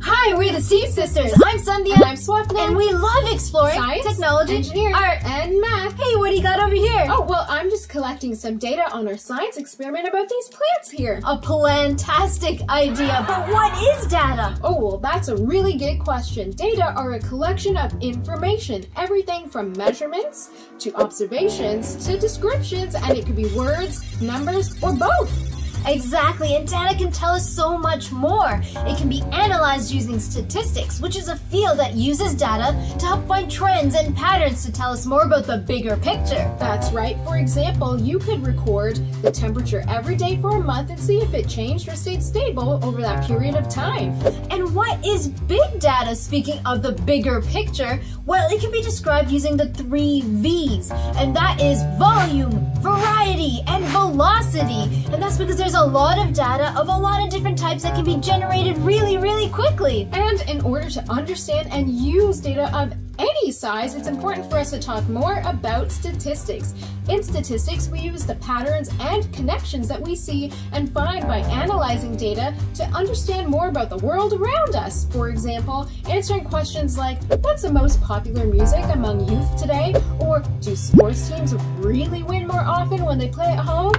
Hi, we're the STEAM Sisters. I'm Sandhya. And I'm Swapna. And we love exploring science, technology, engineering, art, and math. Hey, what do you got over here? Oh, well, I'm just collecting some data on our science experiment about these plants here. A plantastic idea. But what is data? Oh, well, that's a really good question. Data are a collection of information. Everything from measurements to observations to descriptions. And it could be words, numbers, or both. Exactly, and data can tell us so much more. It can be analyzed using statistics, which is a field that uses data to help find trends and patterns to tell us more about the bigger picture. That's right. For example, you could record the temperature every day for a month and see if it changed or stayed stable over that period of time. And what is big data? Speaking of the bigger picture, well, it can be described using the 3 V's, and that is volume, variety, and velocity. And that's because there's a lot of data of a lot of different types that can be generated really, really quickly. And in order to understand and use data of any size, it's important for us to talk more about statistics. In statistics, we use the patterns and connections that we see and find by analyzing data to understand more about the world around us. For example, answering questions like, what's the most popular music among youth today? Or do sports teams really win more often when they play at home?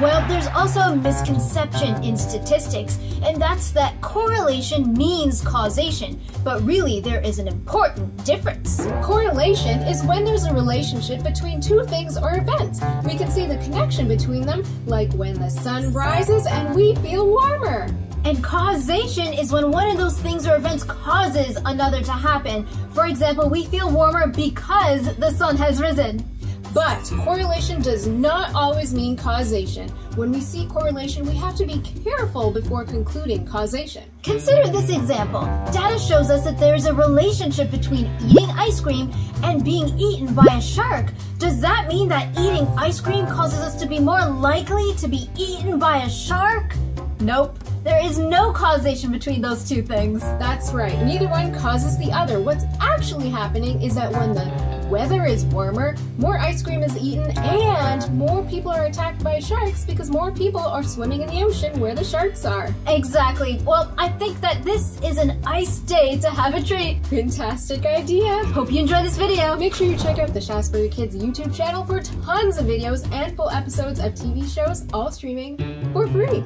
Well, there's also a misconception in statistics, and that's that correlation means causation, but really there is an important difference. Correlation is when there's a relationship between two things or events. We can see the connection between them, like when the sun rises and we feel warmer. And causation is when one of those things or events causes another to happen. For example, we feel warmer because the sun has risen. But correlation does not always mean causation. When we see correlation, we have to be careful before concluding causation. Consider this example. Data shows us that there is a relationship between eating ice cream and being eaten by a shark. Does that mean that eating ice cream causes us to be more likely to be eaten by a shark? Nope. There is no causation between those two things. That's right. Neither one causes the other. What's actually happening is that when the weather is warmer, more ice cream is eaten and more people are attacked by sharks because more people are swimming in the ocean where the sharks are. Exactly. Well, I think that this is an ice day to have a treat. Fantastic idea. Hope you enjoy this video. Make sure you check out the Shaftesbury Kids YouTube channel for tons of videos and full episodes of TV shows, all streaming for free.